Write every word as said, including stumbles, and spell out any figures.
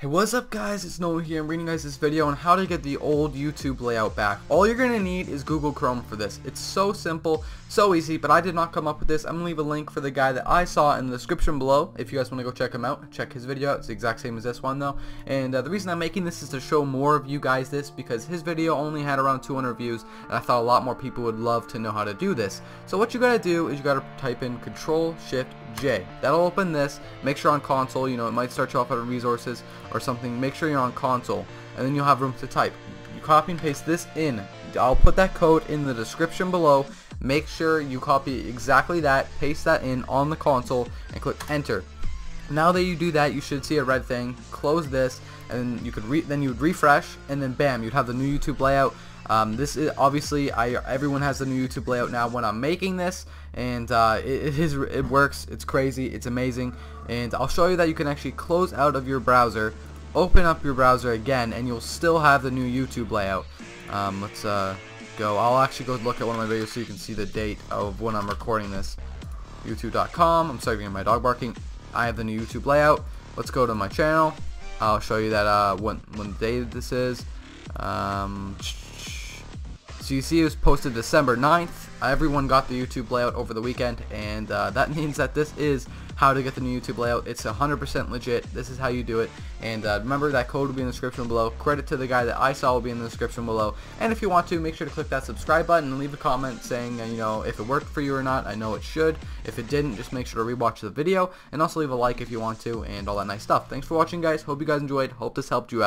Hey, what's up guys, it's Noah here. I'm bringing you guys this video on how to get the old YouTube layout back. All you're going to need is Google Chrome for this. It's so simple, so easy, but I did not come up with this. I'm going to leave a link for the guy that I saw in the description below if you guys want to go check him out. Check his video out. It's the exact same as this one though. And uh, the reason I'm making this is to show more of you guys this because his video only had around two hundred views and I thought a lot more people would love to know how to do this. So what you got to do is you got to type in control shift J. That'll open this. Make sure on console, you know, it might start you off out of resources or something. Make sure you're on console and then you'll have room to type. You copy and paste this in. I'll put that code in the description below. Make sure you copy exactly that, paste that in on the console and click enter. Now that you do that, you should see a red thing. Close this and you could re then you would refresh and then bam, you'd have the new YouTube layout. Um, this is obviously I everyone has the new YouTube layout now when I'm making this, and uh, it, it is it works. It's crazy, it's amazing, and I'll show you that you can actually close out of your browser, open up your browser again, and you'll still have the new YouTube layout. Um, let's uh, go. I'll actually go look at one of my videos so you can see the date of when I'm recording this. YouTube dot com. I'm sorry, I'm getting my dog barking. I have the new YouTube layout. Let's go to my channel. I'll show you that uh, when when the day this is. Um, So you see it was posted December ninth. Everyone got the YouTube layout over the weekend, and uh, that means that this is how to get the new YouTube layout. It's one hundred percent legit. This is how you do it. And uh, remember, that code will be in the description below. Credit to the guy that I saw will be in the description below. And if you want to, make sure to click that subscribe button and leave a comment saying, uh, you know, if it worked for you or not. I know it should. If it didn't, just make sure to rewatch the video, and also leave a like if you want to, and all that nice stuff. Thanks for watching, guys. Hope you guys enjoyed. Hope this helped you out.